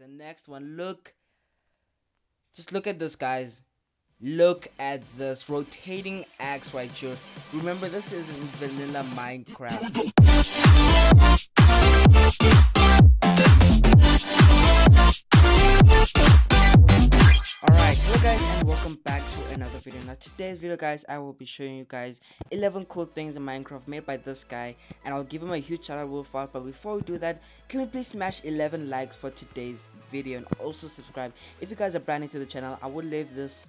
the next one. Look. Just look at this, guys. Look at this rotating axe right here. Remember, this is in vanilla Minecraft. Today's video, guys, I will be showing you guys 11 cool things in Minecraft made by this guy, and I'll give him a huge shout out real fast. But before we do that, can we please smash 11 likes for today's video, and also subscribe if you guys are brand new to the channel. I will leave this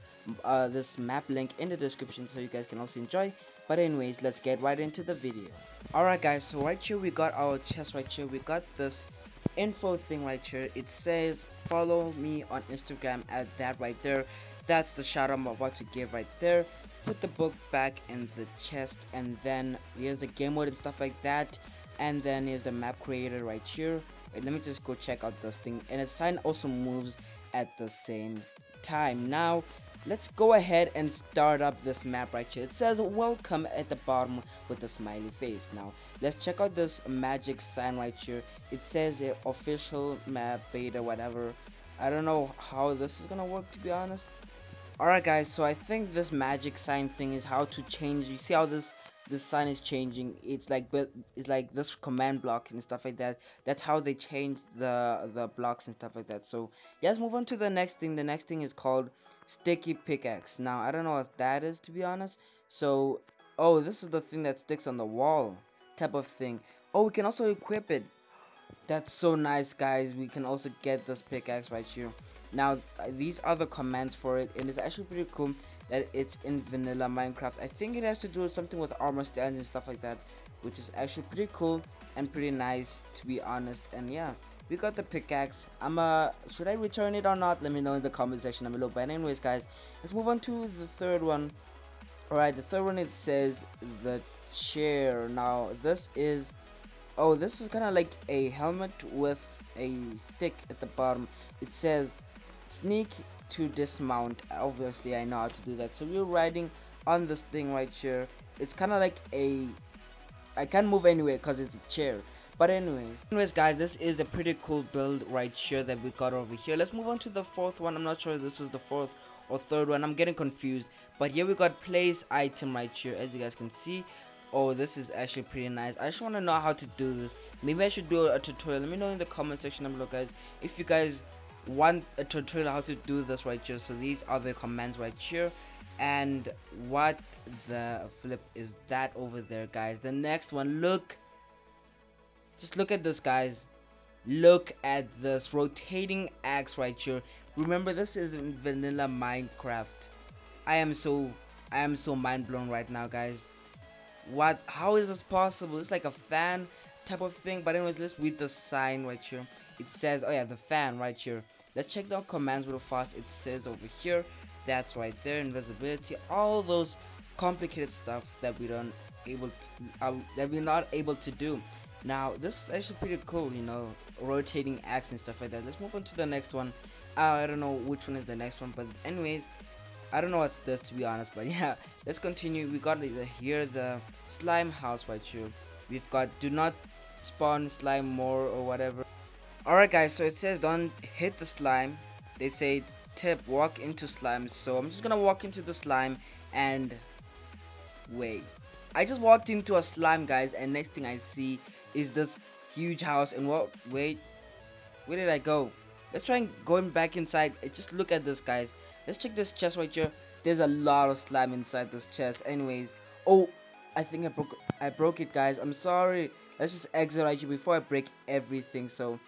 map link in the description so you guys can also enjoy. But anyways, let's get right into the video. Alright guys, so right here we got our chest. Right here we got this info thing right here. It says follow me on Instagram at that right there. That's the shout out I'm about to give right there. Put the book back in the chest, and then here's the game mode and stuff like that, and then here's the map creator right here. Wait, let me just go check out this thing, and its sign also moves at the same time. Now let's go ahead and start up this map right here. It says welcome at the bottom with a smiley face. Now let's check out this magic sign right here. It says official map beta, whatever. I don't know how this is gonna work, to be honest. Alright guys, so I think this magic sign thing is how to change. You see how this sign is changing? It's like this command block and stuff like that. That's how they change the blocks and stuff like that. So yeah, let's move on to the next thing. The next thing is called sticky pickaxe. Now I don't know what that is, to be honest. So oh, this is the thing that sticks on the wall type of thing. Oh, we can also equip it. That's so nice, guys. We can also get this pickaxe right here. Now these are the commands for it, and it's actually pretty cool that it's in vanilla Minecraft. I think it has to do with something with armor stands and stuff like that, which is actually pretty cool and pretty nice, to be honest. And yeah, we got the pickaxe. Should I return it or not? Let me know in the comment section down below. But anyways guys, let's move on to the third one. Alright, the third one, it says the chair. Now this is this is kind of like a helmet with a stick at the bottom. It says sneak to dismount. Obviously I know how to do that. So we're riding on this thing right here. It's kind of like a, I can't move anywhere because it's a chair. But anyways guys, this is a pretty cool build right here that we got over here. Let's move on to the fourth one. I'm not sure if this is the fourth or third one, I'm getting confused. But here we got place item right here, as you guys can see. Oh, this is actually pretty nice. I just want to know how to do this. Maybe I should do a tutorial. Let me know in the comment section down below, guys, if you guys want a tutorial how to do this right here. So these are the commands right here. And what the flip is that over there, guys? The next one, look. Just look at this, guys. Look at this rotating axe right here. Remember, this is in vanilla Minecraft. I am so mind blown right now, guys. What, how is this possible? It's like a fan type of thing. But anyways, let's read the sign right here. It says, oh yeah, the fan right here. Let's check the commands real fast. It says over here, that's right there, invisibility, all those complicated stuff that we're not able to do. Now this is actually pretty cool, you know, rotating axe and stuff like that. Let's move on to the next one. I don't know which one is the next one, but anyways, I don't know what's this, to be honest. But yeah, let's continue. We got here the slime house right here. We've got do not spawn slime more or whatever. Alright guys, so it says don't hit the slime. They say tip walk into slime. So I'm just gonna walk into the slime, and wait, I just walked into a slime, guys, and next thing I see is this huge house. And what, wait, where did I go? Let's try and going back inside. Just look at this, guys. Let's check this chest right here. There's a lot of slime inside this chest. Anyways, oh, I think I broke it, guys. I'm sorry. Let's just exit right here before I break everything. So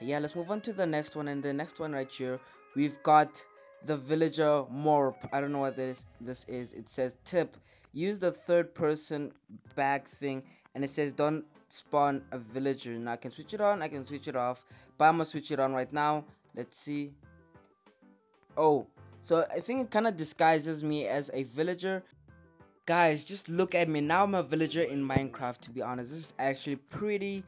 yeah, let's move on to the next one. And the next one right here, we've got the villager morph. I don't know what this is. It says tip use the third person back thing, and it says don't spawn a villager. Now I can switch it on, I can switch it off, but I'm gonna switch it on right now. Let's see. Oh, so I think it kind of disguises me as a villager. Guys, just look at me now. I'm a villager in Minecraft, to be honest. This is actually pretty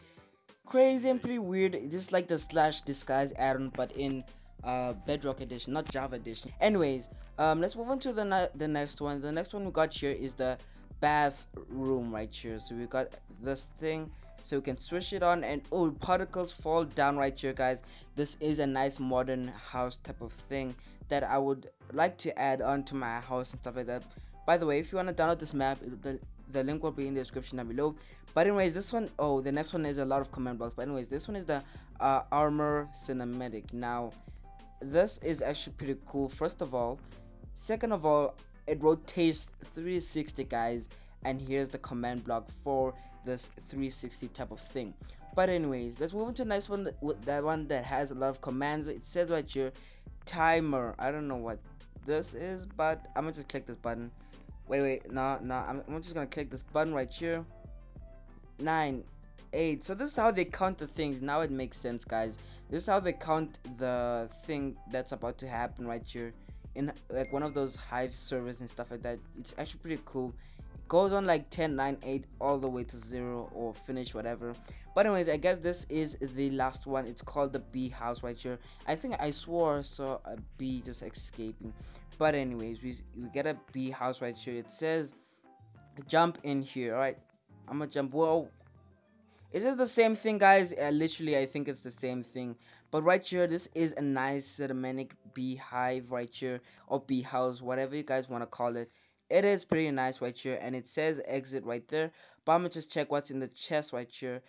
crazy and pretty weird. It's just like the slash disguise add-on, but in Bedrock Edition, not Java Edition. Anyways, let's move on to the next one. The next one we got here is the bathroom right here. So we got this thing. so you can switch it on and oh, particles fall down right here, guys. This is a nice modern house type of thing that I would like to add on to my house and stuff like that. By the way, if you want to download this map, the link will be in the description down below. But anyways, this one, oh, the next one is a lot of comment blocks. But anyways, this one is the armor cinematic. Now this is actually pretty cool, first of all. Second of all, it rotates 360, guys, and here's the command block for this 360 type of thing. But anyways, let's move into a nice one, with that one that has a lot of commands. It says right here, timer. I don't know what this is, but I'm gonna just click this button. I'm just gonna click this button right here. 9, 8. So this is how they count the things. Now it makes sense, guys. This is how they count the thing that's about to happen right here in like one of those hive servers and stuff like that. It's actually pretty cool. It goes on like 10, 9, 8 all the way to 0 or finish, whatever. But anyways, I guess this is the last one. It's called the bee house right here. I think I swore I saw a bee just escaping, but anyways, we get a bee house right here. It says jump in here. All right, I'm gonna jump. Whoa, is it the same thing, guys? Literally, I think it's the same thing. But right here, this is a nice cinematic beehive right here, or bee house, whatever you guys want to call it. It is pretty nice right here, and it says exit right there. But I'm gonna just check what's in the chest right here.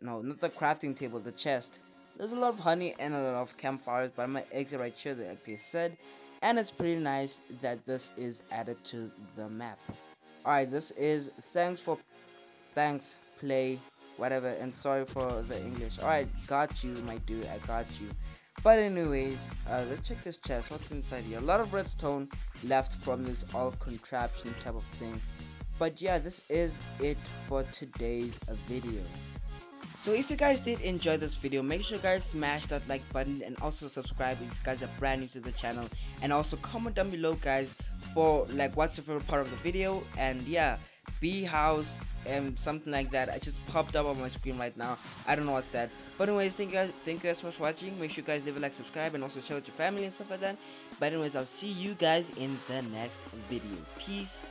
No, not the crafting table, the chest. There's a lot of honey and a lot of campfires, but I'm gonna exit right here, like they said. And it's pretty nice that this is added to the map. Alright, this is thanks play, whatever, and sorry for the English. Alright, got you, my dude, I got you. But anyways, let's check this chest. What's inside here? A lot of redstone left from this all contraption type of thing. But yeah, this is it for today's video. So if you guys did enjoy this video, make sure you guys smash that like button and also subscribe if you guys are brand new to the channel, and also comment down below, guys, for like what's your favorite part of the video. And yeah, bee house and something like that. I just popped up on my screen right now. I don't know what's that. But anyways, thank you guys so much for watching. Make sure you guys leave a like, subscribe, and also share with your family and stuff like that. But anyways, I'll see you guys in the next video. Peace.